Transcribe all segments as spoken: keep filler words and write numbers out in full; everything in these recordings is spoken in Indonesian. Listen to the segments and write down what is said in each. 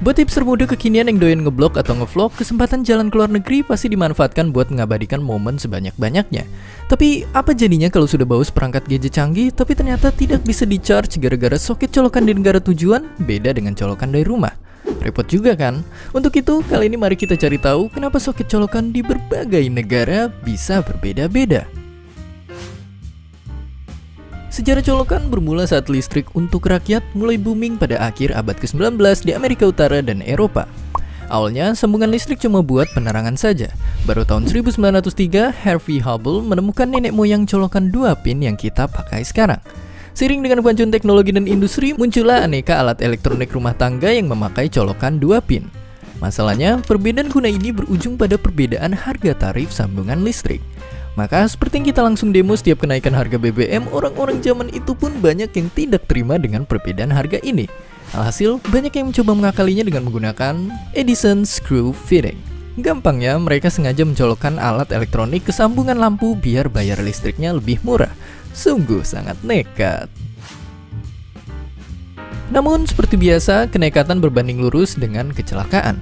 Buat hipster muda kekinian yang doyan ngeblog atau ngevlog, kesempatan jalan ke luar negeri pasti dimanfaatkan buat mengabadikan momen sebanyak-banyaknya. Tapi apa jadinya kalau sudah bawa perangkat gadget canggih, tapi ternyata tidak bisa di-charge gara-gara soket colokan di negara tujuan beda dengan colokan dari rumah? Repot juga kan? Untuk itu, kali ini mari kita cari tahu kenapa soket colokan di berbagai negara bisa berbeda-beda. Sejarah colokan bermula saat listrik untuk rakyat mulai booming pada akhir abad ke sembilan belas di Amerika Utara dan Eropa. Awalnya, sambungan listrik cuma buat penerangan saja. Baru tahun seribu sembilan ratus tiga, Harvey Hubble menemukan nenek moyang colokan dua pin yang kita pakai sekarang. Seiring dengan kemajuan teknologi dan industri, muncullah aneka alat elektronik rumah tangga yang memakai colokan dua pin. Masalahnya, perbedaan guna ini berujung pada perbedaan harga tarif sambungan listrik. Maka seperti yang kita langsung demo setiap kenaikan harga B B M, orang-orang zaman itu pun banyak yang tidak terima dengan perbedaan harga ini. Alhasil, banyak yang mencoba mengakalinya dengan menggunakan Edison Screw Fitting. Gampangnya, mereka sengaja mencolokkan alat elektronik ke sambungan lampu biar bayar listriknya lebih murah. Sungguh sangat nekat. Namun, seperti biasa, kenekatan berbanding lurus dengan kecelakaan.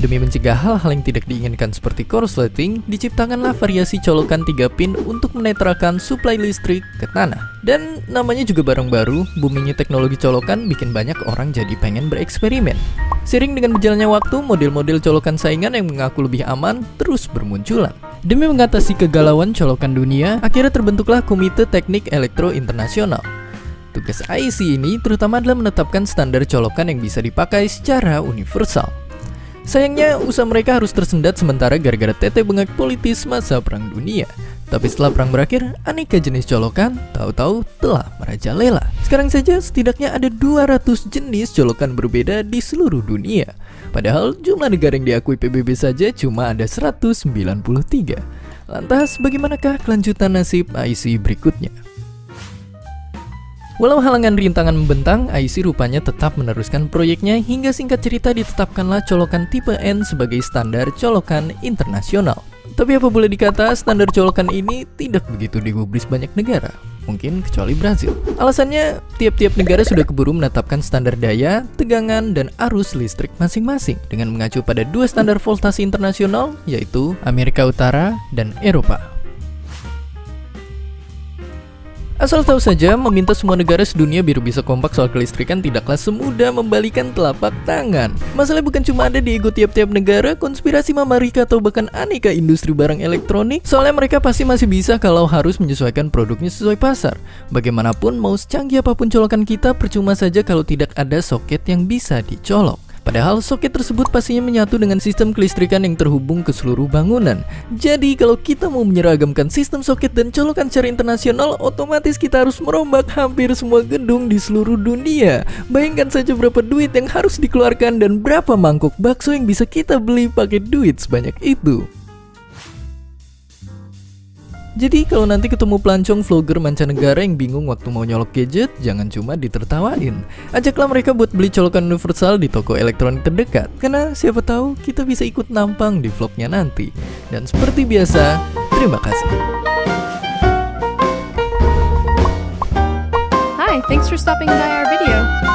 Demi mencegah hal-hal yang tidak diinginkan seperti korsleting, diciptakanlah variasi colokan tiga pin untuk menetralkan suplai listrik ke tanah. Dan namanya juga barang baru, boomingnya teknologi colokan bikin banyak orang jadi pengen bereksperimen. Seiring dengan berjalannya waktu, model-model colokan saingan yang mengaku lebih aman terus bermunculan. Demi mengatasi kegalauan colokan dunia, akhirnya terbentuklah Komite Teknik Elektro Internasional. Tugas I E C ini terutama adalah menetapkan standar colokan yang bisa dipakai secara universal. Sayangnya, usaha mereka harus tersendat sementara gara-gara tete bengek politis masa Perang Dunia. Tapi setelah perang berakhir, aneka jenis colokan tahu-tahu telah merajalela. Sekarang saja setidaknya ada dua ratus jenis colokan berbeda di seluruh dunia. Padahal jumlah negara yang diakui P B B saja cuma ada seratus sembilan puluh tiga. Lantas, bagaimanakah kelanjutan nasib I E C berikutnya? Walau halangan rintangan membentang, I E C rupanya tetap meneruskan proyeknya hingga singkat cerita ditetapkanlah colokan tipe N sebagai standar colokan internasional. Tapi apa boleh dikata, standar colokan ini tidak begitu digubris banyak negara, mungkin kecuali Brazil. Alasannya, tiap-tiap negara sudah keburu menetapkan standar daya, tegangan, dan arus listrik masing-masing dengan mengacu pada dua standar voltase internasional, yaitu Amerika Utara dan Eropa. Asal tahu saja, meminta semua negara sedunia biar bisa kompak soal kelistrikan tidaklah semudah membalikan telapak tangan. Masalahnya bukan cuma ada di ego tiap-tiap negara, konspirasi mamarika atau bahkan aneka industri barang elektronik. Soalnya mereka pasti masih bisa kalau harus menyesuaikan produknya sesuai pasar. Bagaimanapun, mau secanggih apapun colokan kita, percuma saja kalau tidak ada soket yang bisa dicolok. Padahal soket tersebut pastinya menyatu dengan sistem kelistrikan yang terhubung ke seluruh bangunan. Jadi kalau kita mau menyeragamkan sistem soket dan colokan secara internasional, otomatis kita harus merombak hampir semua gedung di seluruh dunia. Bayangkan saja berapa duit yang harus dikeluarkan dan berapa mangkok bakso yang bisa kita beli pakai duit sebanyak itu. Jadi kalau nanti ketemu pelancong vlogger mancanegara yang bingung waktu mau nyolok gadget, jangan cuma ditertawain. Ajaklah mereka buat beli colokan universal di toko elektronik terdekat, karena siapa tahu kita bisa ikut nampang di vlognya nanti. Dan seperti biasa, terima kasih. Hi, thanks for stopping by our video.